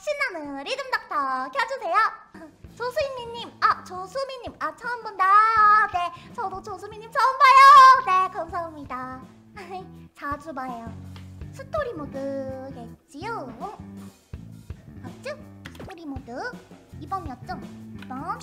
신나는 리듬 닥터 켜주세요. 조수미님, 조수미님, 처음 본다. 네, 저도 조수미님 처음 봐요. 네, 감사합니다. 자주 봐요. 스토리 모드겠지요? 맞죠? 스토리 모드 2번이었죠? 2번.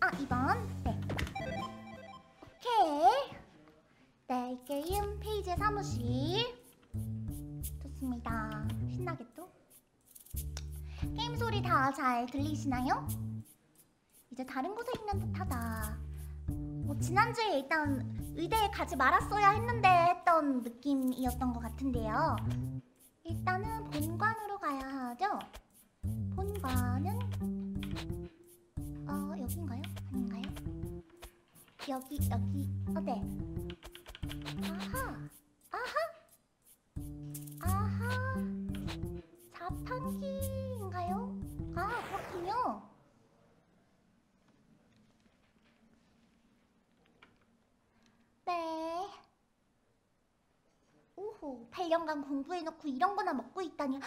2번. 네. 오케이. 네, 게임 페이지 사무실. 좋습니다. 신나겠죠? 게임 소리 다 잘 들리시나요? 이제 다른 곳에 있는 듯하다. 지난주에 일단 의대에 가지 말았어야 했는데 했던 느낌이었던 것 같은데요. 일단은 본관으로 가야 하죠? 본관은 여긴가요? 아닌가요? 여기 네. 아하 자판기인가요? 그렇군요. 네. 오호, 8년간 공부해놓고 이런 거나 먹고 있다니.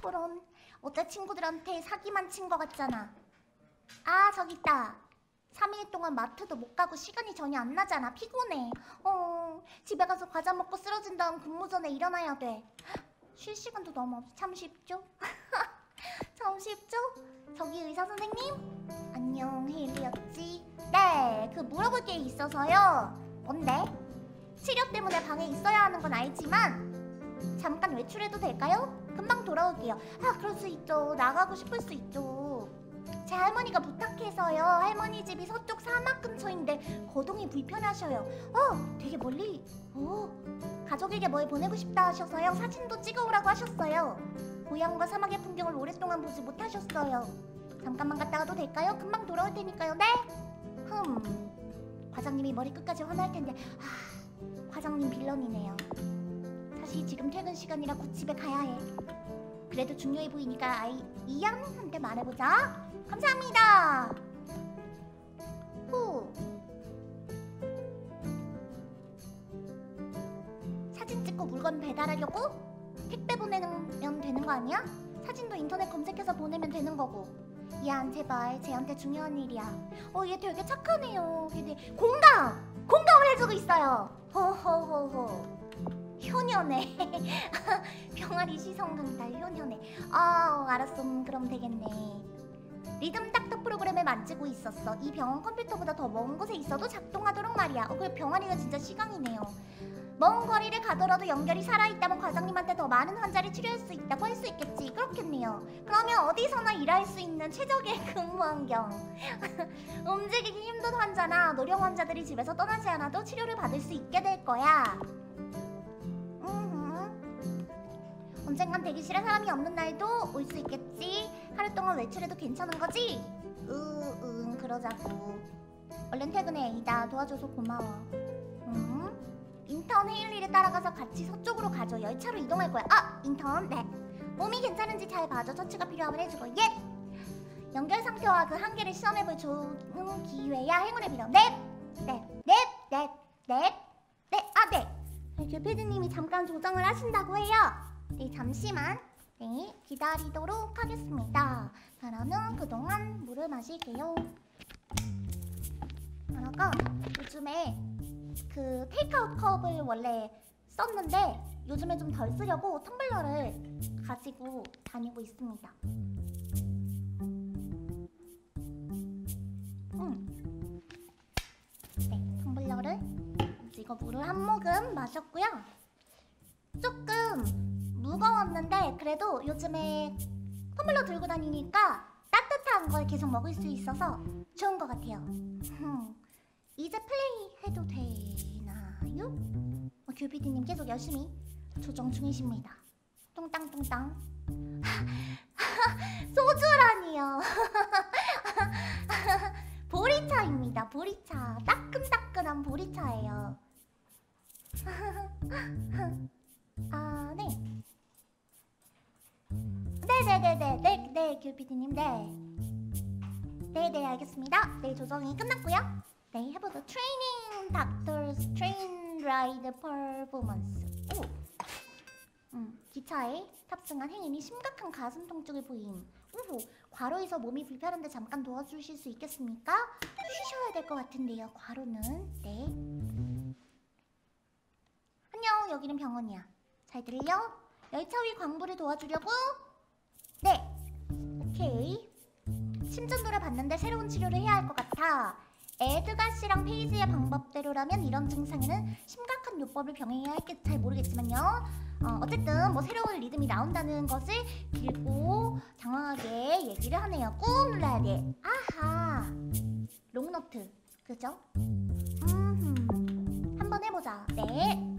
저런. 어째 친구들한테 사기만 친 거 같잖아. 저기 있다. 3일 동안 마트도 못 가고 시간이 전혀 안 나잖아. 피곤해. 집에 가서 과자 먹고 쓰러진 다음 근무 전에 일어나야 돼. 쉴 시간도 너무 없어. 참 쉽죠? 참 쉽죠? 저기 의사 선생님? 안녕, 헤일리였지? 네, 그 물어볼 게 있어서요. 뭔데? 치료 때문에 방에 있어야 하는 건 알지만 잠깐 외출해도 될까요? 금방 돌아올게요. 그럴 수 있죠. 나가고 싶을 수 있죠. 제 할머니가 부탁해서요. 할머니 집이 서쪽 사막 근처인데 거동이 불편하셔요. 되게 멀리. 가족에게 뭘 보내고 싶다 하셔서요. 사진도 찍어오라고 하셨어요. 고향과 사막의 풍경을 오랫동안 보지 못하셨어요. 잠깐만 갔다가도 될까요? 금방 돌아올 테니까요. 네? 과장님이 머리끝까지 화날 텐데. 과장님 빌런이네요. 사실 지금 퇴근 시간이라 곧 집에 가야 해. 그래도 중요해 보이니까 이양한테 말해보자. 감사합니다. 사진 찍고 물건 배달하려고? 택배 보내면 되는 거 아니야? 사진도 인터넷 검색해서 보내면 되는 거고. 미안, 제발. 쟤한테 중요한 일이야. 얘 되게 착하네요. 근데 공감을 해주고 있어요. 호호호호. 효녀네. 병아리 시선 강달 효녀네. 알았어. 그럼 되겠네. 리듬 닥터 프로그램을 만지고 있었어. 이 병원 컴퓨터보다 더 먼 곳에 있어도 작동하도록 말이야. 그래, 병아리가 진짜 시강이네요. 먼 거리를 가더라도 연결이 살아있다면 과장님한테 더 많은 환자를 치료할 수 있다고 할 수 있겠지. 그렇겠네요. 그러면 어디서나 일할 수 있는 최적의 근무 환경. 움직이기 힘든 환자나 노령 환자들이 집에서 떠나지 않아도 치료를 받을 수 있게 될 거야. 언젠간 대기실에 사람이 없는 날도 올 수 있겠지. 하루 동안 외출해도 괜찮은 거지? 응, 그러자고. 얼른 퇴근해, 에이다. 도와줘서 고마워. 인턴 헤일리를 따라가서 같이 서쪽으로 가죠. 열차로 이동할 거야. 인턴, 네. 몸이 괜찮은지 잘 봐줘. 처치가 필요하면 해주고. 예! 연결 상태와 그 한계를 시험해볼 좋은 기회야. 행운을 빌어. 네. 교피디님이 잠깐 조정을 하신다고 해요. 네, 잠시만. 네, 기다리도록 하겠습니다. 저는 그동안 물을 마실게요. 아까 요즘에 그 테이크아웃 컵을 원래 썼는데 요즘에 좀 덜 쓰려고 텀블러를 가지고 다니고 있습니다. 네, 텀블러를 이거 물을 한 모금 마셨고요. 조금 무거웠는데 그래도 요즘에 텀블러 들고 다니니까 따뜻한 걸 계속 먹을 수 있어서 좋은 것 같아요. 이제 플레이 해도 되나요? 규피디님 계속 열심히 조정 중이십니다. 뚱땅뚱땅. 소주라니요. 보리차입니다. 보리차. 따끈따끈한 보리차예요. 네. 네네네네. 규피디님, 네. 네네, 알겠습니다. 네, 조정이 끝났고요. 네, 해보자. 트레이닝 닥터스 트레인 라이드 퍼포먼스. 기차에 탑승한 행인이 심각한 가슴 통증을 보임. 우후, 과로에서 몸이 불편한데 잠깐 도와주실 수 있겠습니까? 쉬셔야 될 것 같은데요, 과로는. 네. 안녕, 여기는 병원이야. 잘 들려? 열차 위 광부를 도와주려고? 네. 오케이. 심전 돌아봤는데 새로운 치료를 해야 할 것 같아. 에드가 씨랑 페이지의 방법대로라면 이런 증상에는 심각한 요법을 병행해야 할지 잘 모르겠지만요. 어쨌든 뭐 새로운 리듬이 나온다는 것을 길고 장황하게 얘기를 하네요. 꾹 눌러야 돼. 아하. 롱노트. 그죠? 한번 해보자. 네.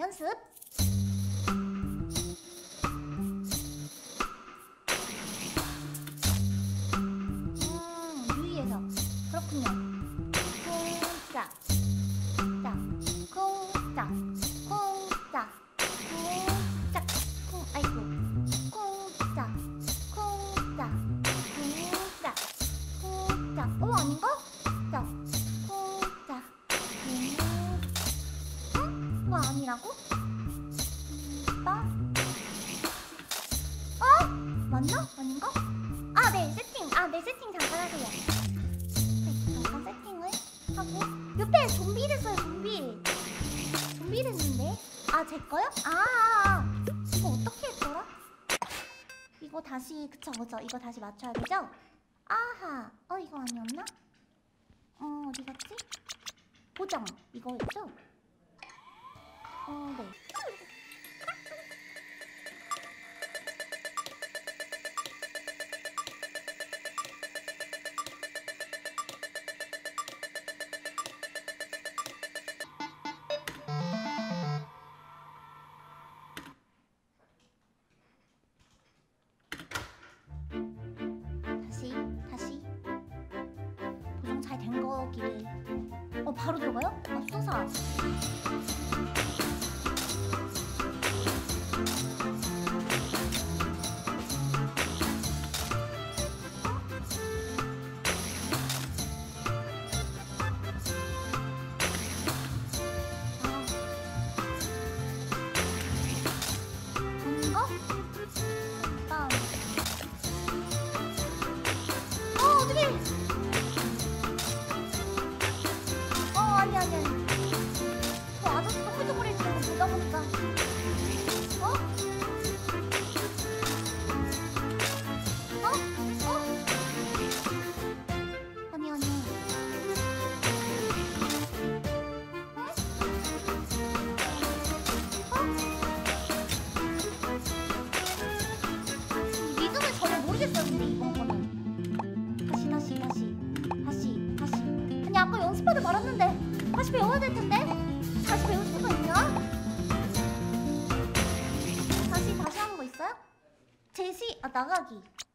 연습. 유의해서. 그렇군요. 콩짝. 짝. 콩짝. 콩짝. 콩짝. 콩, 아이고. 콩짝. 콩짝. 콩짝. 콩짝. 오, 아닌가? 짝. 그거 아니라고? 빠? 어? 맞나? 아닌가? 아, 네, 세팅! 아, 네, 세팅 잠깐 하세요. 네, 잠깐 세팅을 하고 옆에 좀비 됐어요, 좀비! 좀비 됐는데? 아, 제 거요? 아, 이거 어떻게 했더라? 이거 다시, 그쵸, 그쵸? 이거 다시 맞춰야 되죠? 아하! 어, 이거 아니었나? 어디 갔지? 보정! 이거였죠? 네. 다시 보정 잘 된 거기를 바로 들어가요? 맙소사.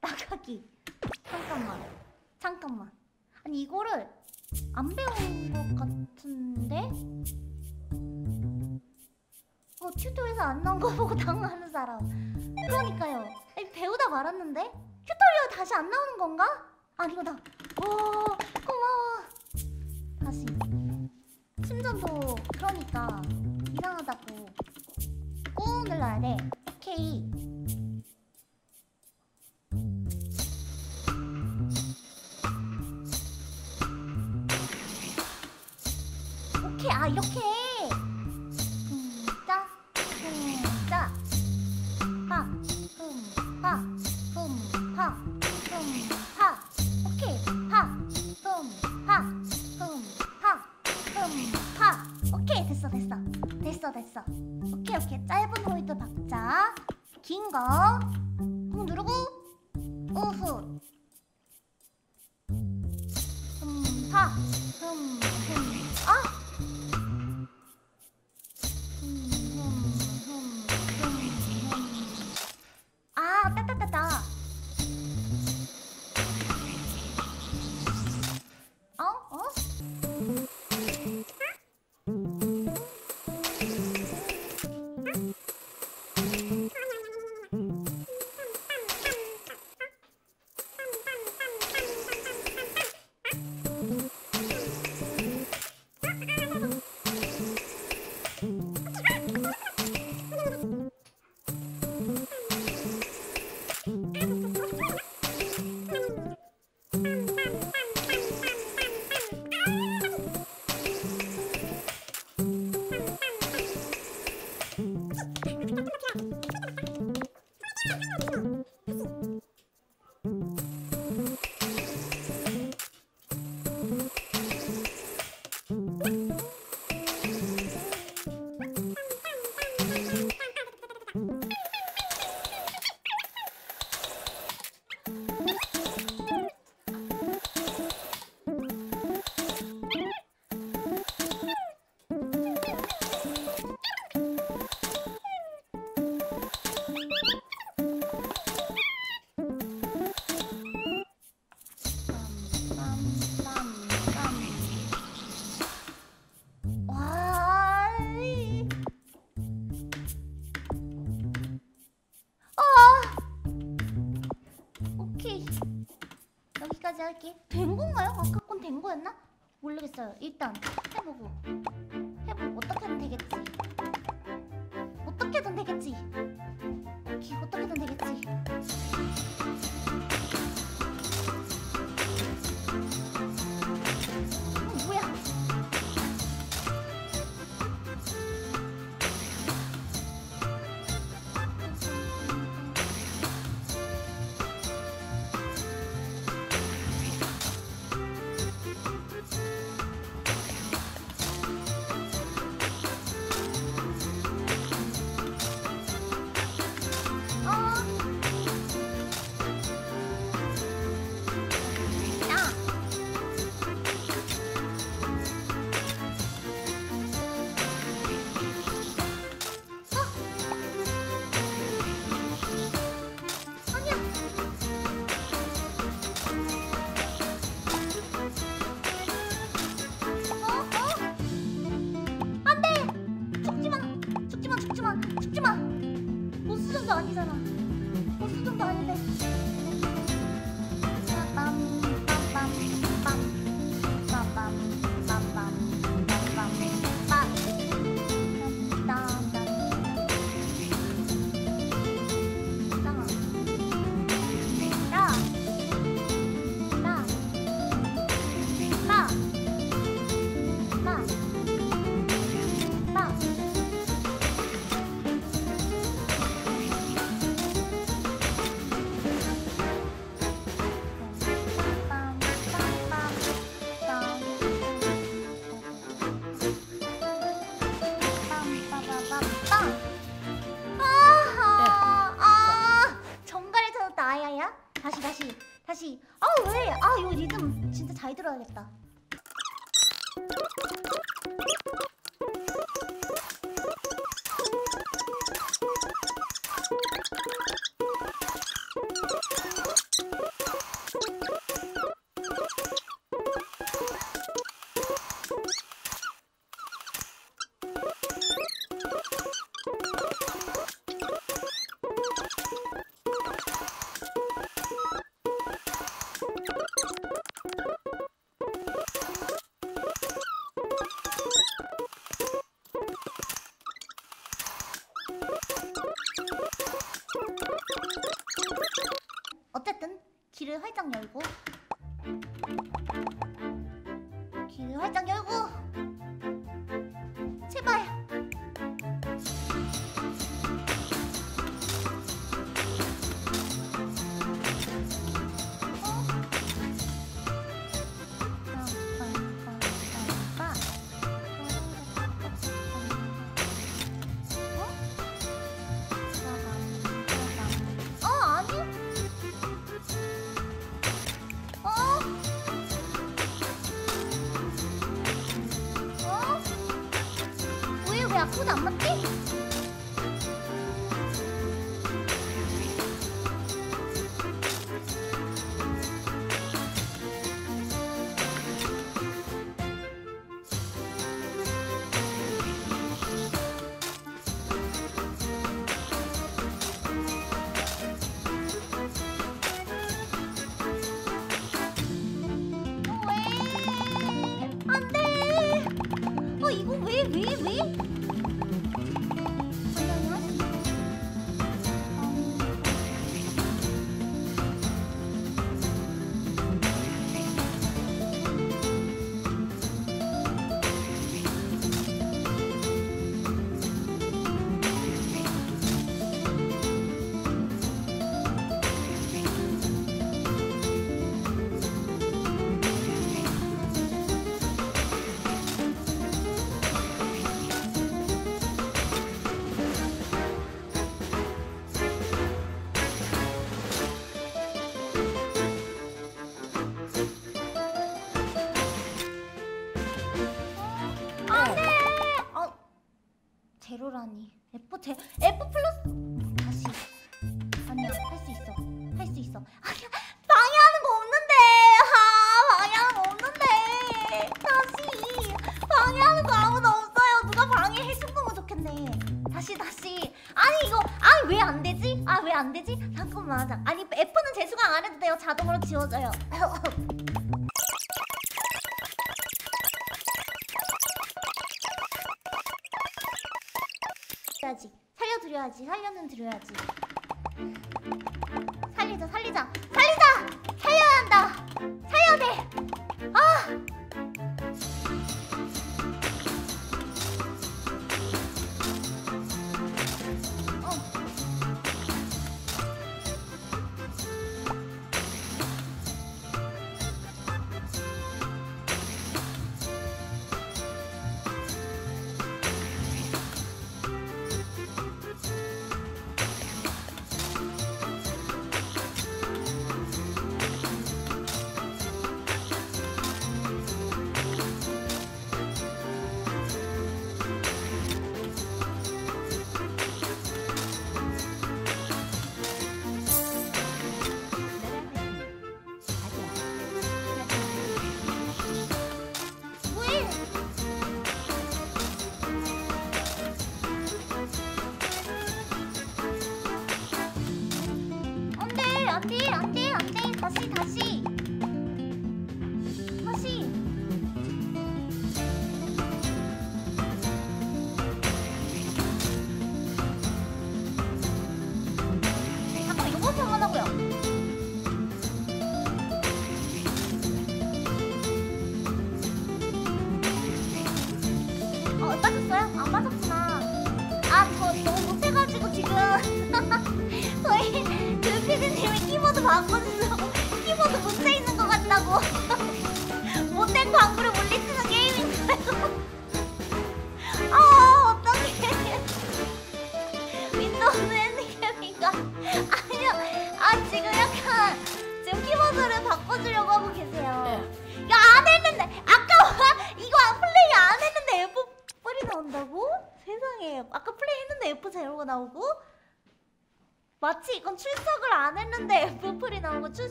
나가기. 잠깐만. 아니 이거를 안 배운 것 같은데? 튜토리얼에서 안 나온 거 보고 당하는 사람. 그러니까요. 아니, 배우다 말았는데? 튜토리얼 다시 안 나오는 건가? 아니구나. 고마워. 다시. 심전도 그러니까 이상하다고. 꾹 눌러야 돼. 오케이. 아, 이렇게! 쿵짝, 쿵짝, 파, 쿵파, 쿵파, 쿵파. 오케이! 파, 쿵파, 쿵파, 쿵파. 오케이! 됐어. 오케이. 짧은 홀드 박자. 긴 거. 꾹 누르고. 우후. 파, 아! 아, 따따따따. 오케이. 여기까지 할게. 된 건가요? 아까 건 된 거였나? 모르겠어요. 일단 해보고 어떻게든 되겠지. 어떻게든 되겠지. 오케이, 어떻게든 되겠지. 길을 활짝 열고, 길을 활짝 열고, 제발. 아무도 안 맞지? 제로라니. F 플러스 다시. 아니야, 할 수 있어. 아니야, 방해하는 거 없는데. 방해하는 거 없는데. 다시. 방해하는 거 아무도 없어요. 누가 방해해줬으면 좋겠네. 다시. 아니 이거 왜 안 되지? 왜 안 되지? 잠깐만. 맞아. 아니 F는 재수강 안 해도 돼요. 자동으로 지워져요. 살려드려야지. 살려는 드려야지. 살리자 살리자 살리자. 살려야 한다. 살려야 돼. 아!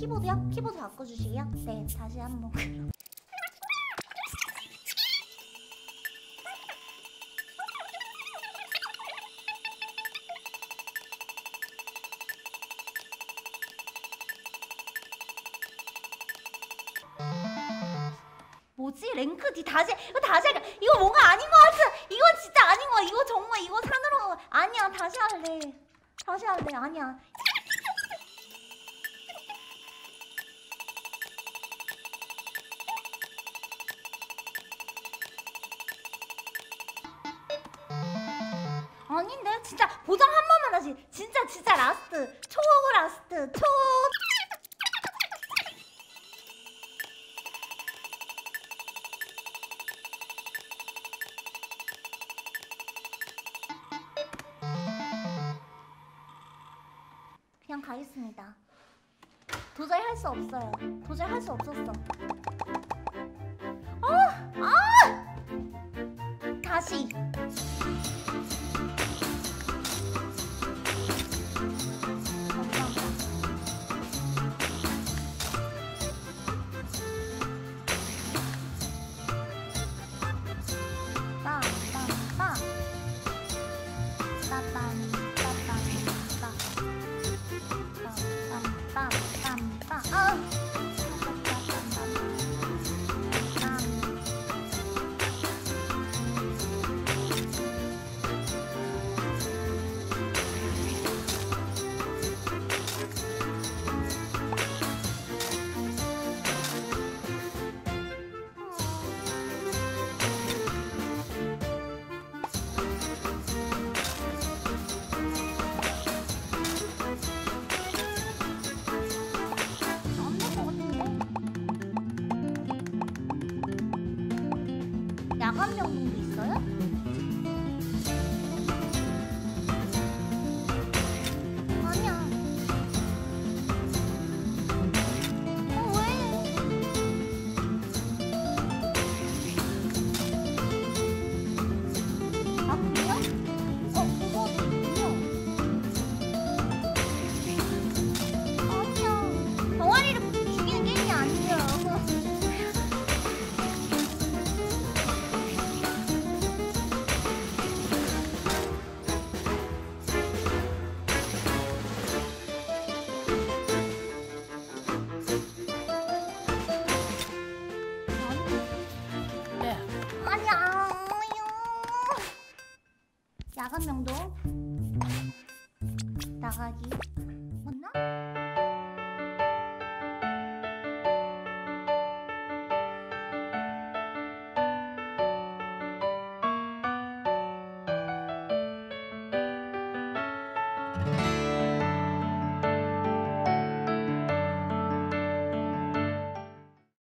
키보드요? 키보드 바꿔주시게요? 네, 다시 한번. 뭐지? 랭크 D 다시 이거 다시 할까? 이거 뭔가 아닌 것 같아. 이거 진짜 아닌 거야. 이거 정말 이거 산으로 아니야. 다시 할래. 다시 할래. 아니야. 아닌데? 진짜 보정 한 번만 하지. 진짜 라스트. 라스트. 그냥 가겠습니다. 도저히 할 수 없어요. 도저히 할 수 없었어. 다시. 명도 나가기 맞나?